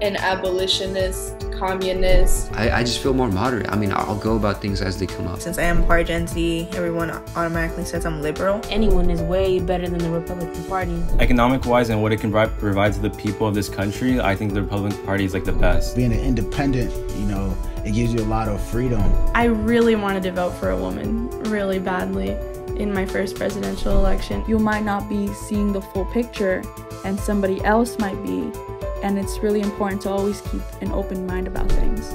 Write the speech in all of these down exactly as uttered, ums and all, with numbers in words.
an abolitionist, communist. I, I just feel more moderate. I mean, I'll go about things as they come up. Since I am part Gen Z, everyone automatically says I'm liberal. Anyone is way better than the Republican Party. Economic-wise and what it can provide to the people of this country, I think the Republican Party is like the best. Being an independent, you know, it gives you a lot of freedom. I really wanted to vote for a woman, really badly, in my first presidential election. You might not be seeing the full picture, and somebody else might be. And it's really important to always keep an open mind about things.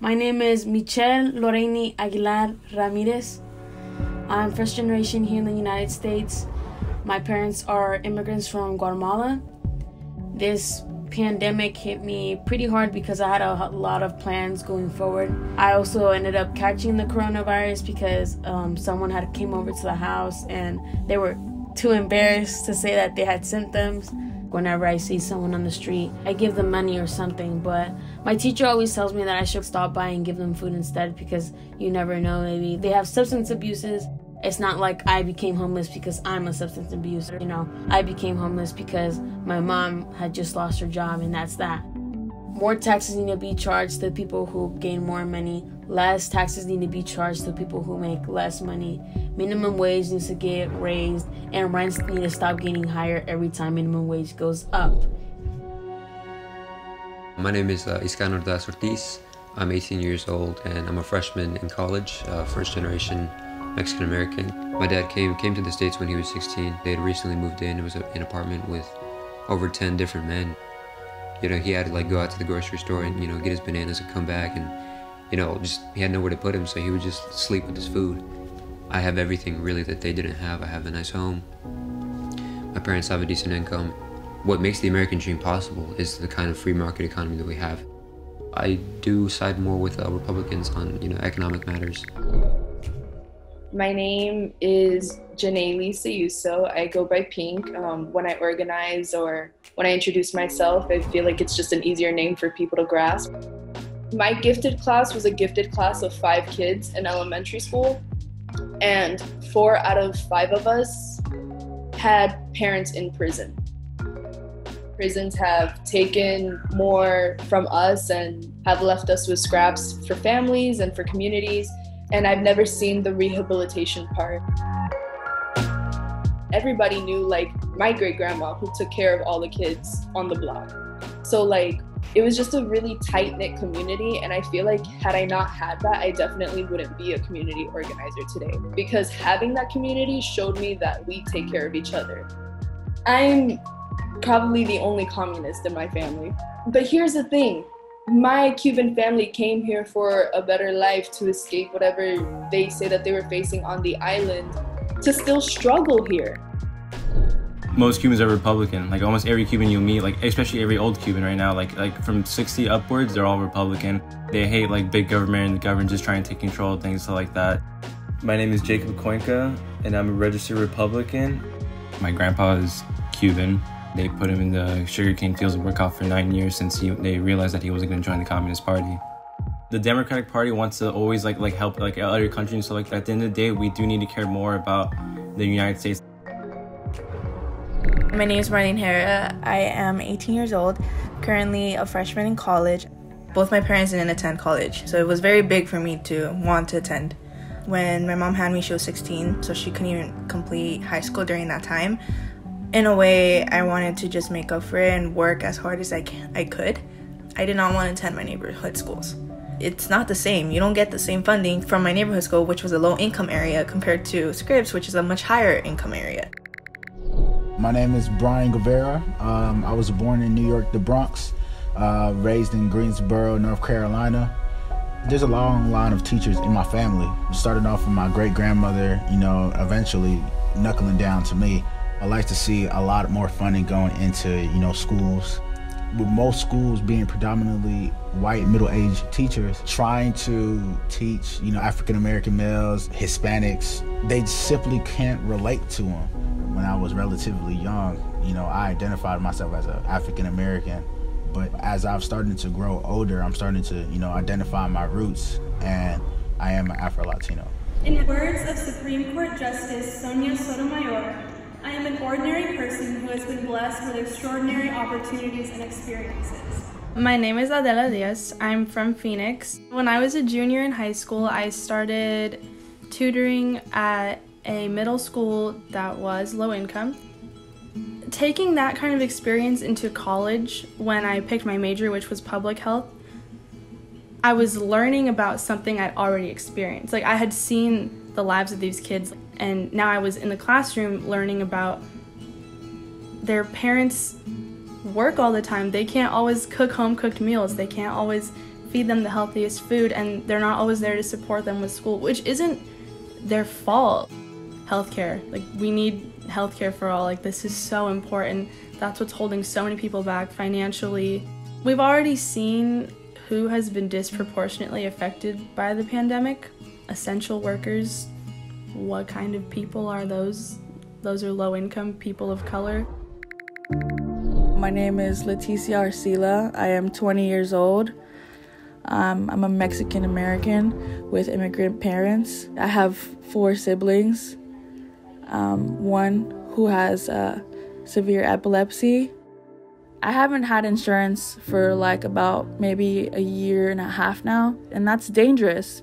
My name is Michelle Loreni Aguilar Ramirez. I'm first generation here in the United States. My parents are immigrants from Guatemala. This pandemic hit me pretty hard because I had a lot of plans going forward. I also ended up catching the coronavirus because um, someone had came over to the house and they were too embarrassed to say that they had symptoms. Whenever I see someone on the street, I give them money or something, but my teacher always tells me that I should stop by and give them food instead because you never know, maybe they have substance abuses. It's not like I became homeless because I'm a substance abuser, you know. I became homeless because my mom had just lost her job, and that's that. More taxes need to be charged to people who gain more money. Less taxes need to be charged to people who make less money. Minimum wage needs to get raised, and rents need to stop getting higher every time minimum wage goes up. My name is uh, Iscano Das Ortiz. I'm eighteen years old, and I'm a freshman in college, uh, first generation Mexican-American. My dad came came to the States when he was sixteen. They had recently moved in. It was a, an apartment with over ten different men. You know, he had to like go out to the grocery store and, you know, get his bananas and come back, and you know, just he had nowhere to put him, so he would just sleep with his food. I have everything really that they didn't have. I have a nice home. My parents have a decent income. What makes the American dream possible is the kind of free market economy that we have. I do side more with uh, Republicans on, you know, economic matters. My name is Janaeli Sayuso. I go by Pink. Um, when I organize or when I introduce myself, I feel like it's just an easier name for people to grasp. My gifted class was a gifted class of five kids in elementary school, and four out of five of us had parents in prison. Prisons have taken more from us and have left us with scraps for families and for communities, and I've never seen the rehabilitation part. Everybody knew, like, my great-grandma who took care of all the kids on the block. So, like, it was just a really tight-knit community, and I feel like had I not had that, I definitely wouldn't be a community organizer today, because having that community showed me that we take care of each other. I'm probably the only communist in my family. But here's the thing. My Cuban family came here for a better life, to escape whatever they say that they were facing on the island, to still struggle here. Most Cubans are Republican. Like almost every Cuban you meet, like especially every old Cuban right now, like like from sixty upwards, they're all Republican. They hate like big government and the government just trying to take control of things like that. My name is Jacob Cuenca, and I'm a registered Republican. My grandpa is Cuban. They put him in the sugarcane fields to work out for nine years since he, they realized that he wasn't going to join the Communist Party. The Democratic Party wants to always like like help like other countries. So like at the end of the day, we do need to care more about the United States. My name is Marlene Herrera. I am eighteen years old, currently a freshman in college. Both my parents didn't attend college, so it was very big for me to want to attend. When my mom had me, she was sixteen, so she couldn't even complete high school during that time. In a way, I wanted to just make up for it and work as hard as I can, I could. I did not want to attend my neighborhood schools. It's not the same. You don't get the same funding from my neighborhood school, which was a low-income area, compared to Scripps, which is a much higher-income area. My name is Brian Guevara. Um, I was born in New York, the Bronx, uh, raised in Greensboro, North Carolina. There's a long line of teachers in my family. Started off with my great-grandmother, you know, eventually knuckling down to me. I like to see a lot more funding going into, you know, schools. With most schools being predominantly white, middle-aged teachers, trying to teach, you know, African-American males, Hispanics, they simply can't relate to them. When I was relatively young, you know, I identified myself as an African-American, but as I've started to grow older, I'm starting to, you know, identify my roots, and I am an Afro-Latino. In the words of Supreme Court Justice Sonia Sotomayor, I am an ordinary person who has been blessed with extraordinary opportunities and experiences. My name is Adela Diaz. I'm from Phoenix. When I was a junior in high school, I started tutoring at a middle school that was low income. Taking that kind of experience into college, when I picked my major, which was public health, I was learning about something I'd already experienced. Like, I had seen the lives of these kids, and now I was in the classroom learning about their parents' work all the time. They can't always cook home-cooked meals. They can't always feed them the healthiest food, and they're not always there to support them with school, which isn't their fault. Healthcare, like, we need healthcare for all. Like, this is so important. That's what's holding so many people back financially. We've already seen who has been disproportionately affected by the pandemic. Essential workers. What kind of people are those? Those are low-income people of color. My name is Leticia Arcila. I am twenty years old. Um, I'm a Mexican-American with immigrant parents. I have four siblings, um, one who has uh, severe epilepsy. I haven't had insurance for like about maybe a year and a half now, and that's dangerous.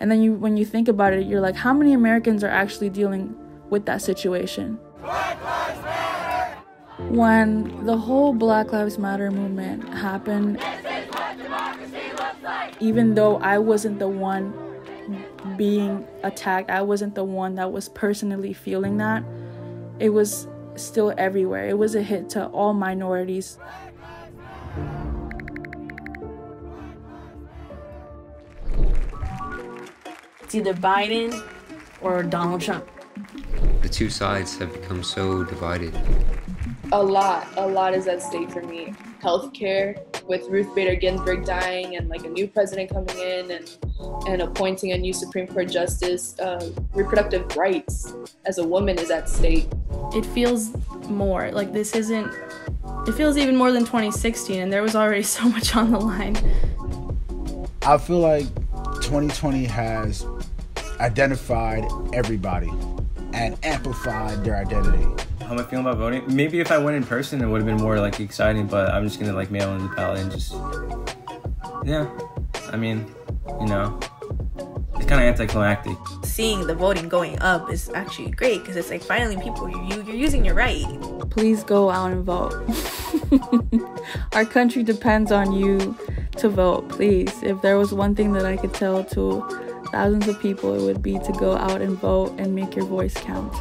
And then you, when you think about it, you're like, how many Americans are actually dealing with that situation? Black Lives Matter! When the whole Black Lives Matter movement happened, this is what democracy looks like. Even though I wasn't the one being attacked, I wasn't the one that was personally feeling that, it was still everywhere. It was a hit to all minorities. It's either Biden or Donald Trump. The two sides have become so divided. A lot, a lot is at stake for me. Healthcare, with Ruth Bader Ginsburg dying and like a new president coming in and, and appointing a new Supreme Court justice, uh, reproductive rights as a woman is at stake. It feels more, like this isn't, it feels even more than twenty sixteen, and there was already so much on the line. I feel like twenty twenty has identified everybody and amplified their identity. How am I feeling about voting? Maybe if I went in person, it would have been more like exciting, but I'm just gonna like mail in the ballot and just, yeah. I mean, you know, it's kind of anticlimactic. Seeing the voting going up is actually great because it's like finally people, you, you're using your right. Please go out and vote. Our country depends on you to vote, please. If there was one thing that I could tell to thousands of people, it would be to go out and vote and make your voice count.